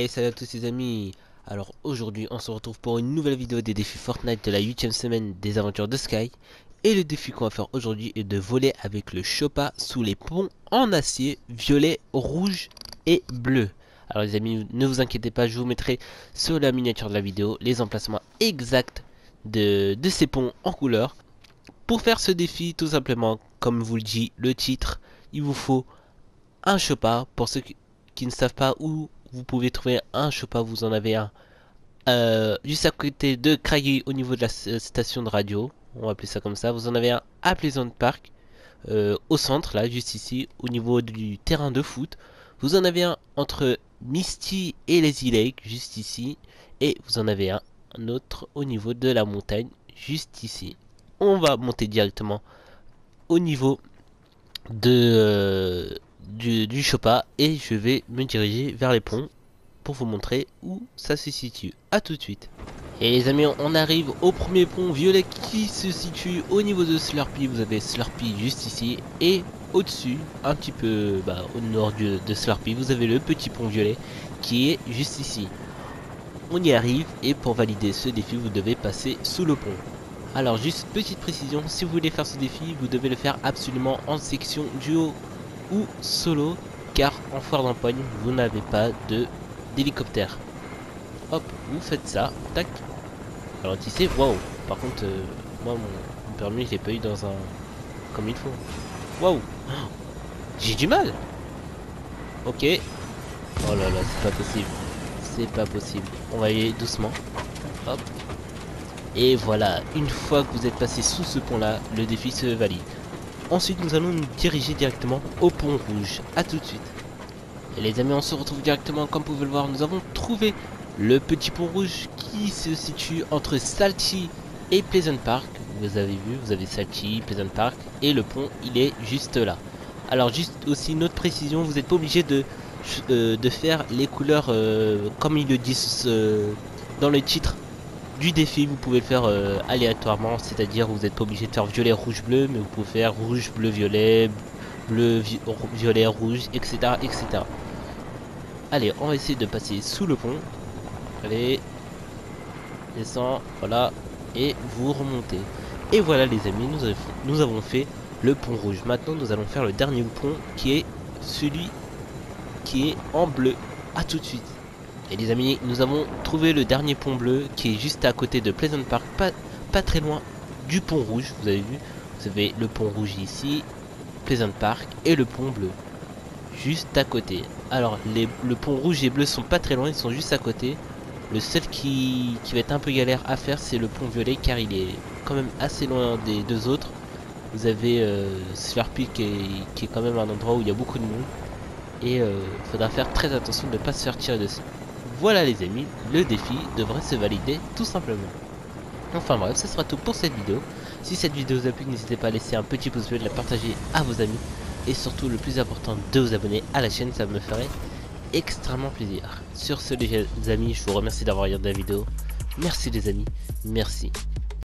Hey, salut à tous les amis. Alors aujourd'hui on se retrouve pour une nouvelle vidéo des défis Fortnite de la 8ème semaine des aventures de Sky. Et le défi qu'on va faire aujourd'hui est de voler avec le Choppa sous les ponts en acier, violet, rouge et bleu. Alors les amis, ne vous inquiétez pas, je vous mettrai sur la miniature de la vidéo les emplacements exacts de ces ponts en couleur. Pour faire ce défi, tout simplement, comme vous le dit le titre, il vous faut un Choppa. Pour ceux qui ne savent pas où vous pouvez trouver un Choppa, vous en avez un juste à côté de Craigie au niveau de la station de radio, on va appeler ça comme ça. Vous en avez un à Pleasant Park au centre, là juste ici au niveau du terrain de foot. Vous en avez un entre Misty et les E-Lake, juste ici, et vous en avez un autre au niveau de la montagne, juste ici. On va monter directement au niveau de du Choppa et je vais me diriger vers les ponts pour vous montrer où ça se situe. À tout de suite. Et les amis, on arrive au premier pont violet qui se situe au niveau de Slurpy. Vous avez Slurpy juste ici, et au dessus un petit peu au nord de Slurpy, vous avez le petit pont violet qui est juste ici. On y arrive, et pour valider ce défi vous devez passer sous le pont. Alors juste petite précision, si vous voulez faire ce défi vous devez le faire absolument en section duo ou solo, car en foire d'empoigne vous n'avez pas d'hélicoptère. Hop, vous faites ça, tac, ralentissez. Waouh, par contre moi mon permis je l'ai pas eu dans un comme il faut. Waouh, j'ai du mal. Ok, oh là là, c'est pas possible, c'est pas possible. On va y aller doucement, hop, et voilà. Une fois que vous êtes passé sous ce pont là, le défi se valide. Ensuite nous allons nous diriger directement au pont rouge. A tout de suite. Et les amis, on se retrouve directement. Comme vous pouvez le voir, nous avons trouvé le petit pont rouge qui se situe entre Salty et Pleasant Park. Vous avez vu, vous avez Salty, Pleasant Park, et le pont il est juste là. Alors juste aussi une autre précision, vous n'êtes pas obligé de faire les couleurs comme ils le disent dans le titre du défi. Vous pouvez le faire aléatoirement, c'est à dire vous n'êtes pas obligé de faire violet, rouge, bleu, mais vous pouvez faire rouge, bleu, violet, rouge, etc., etc. Allez, on va essayer de passer sous le pont. Allez, descend, voilà, et vous remontez. Et voilà les amis, nous avons fait le pont rouge. Maintenant nous allons faire le dernier pont qui est celui qui est en bleu. À tout de suite. Et les amis, nous avons trouvé le dernier pont bleu qui est juste à côté de Pleasant Park, pas très loin du pont rouge. Vous avez vu, vous avez le pont rouge ici, Pleasant Park, et le pont bleu juste à côté. Alors le pont rouge et bleu sont pas très loin, ils sont juste à côté. Le seul qui va être un peu galère à faire, c'est le pont violet, car il est quand même assez loin des deux autres. Vous avez Slurpy qui est quand même un endroit où il y a beaucoup de monde, et faudra faire très attention de ne pas se faire tirer dessus. Voilà les amis, le défi devrait se valider tout simplement. Enfin bref, ce sera tout pour cette vidéo. Si cette vidéo vous a plu, n'hésitez pas à laisser un petit pouce bleu, de la partager à vos amis. Et surtout, le plus important, de vous abonner à la chaîne, ça me ferait extrêmement plaisir. Sur ce les amis, je vous remercie d'avoir regardé la vidéo. Merci les amis, merci.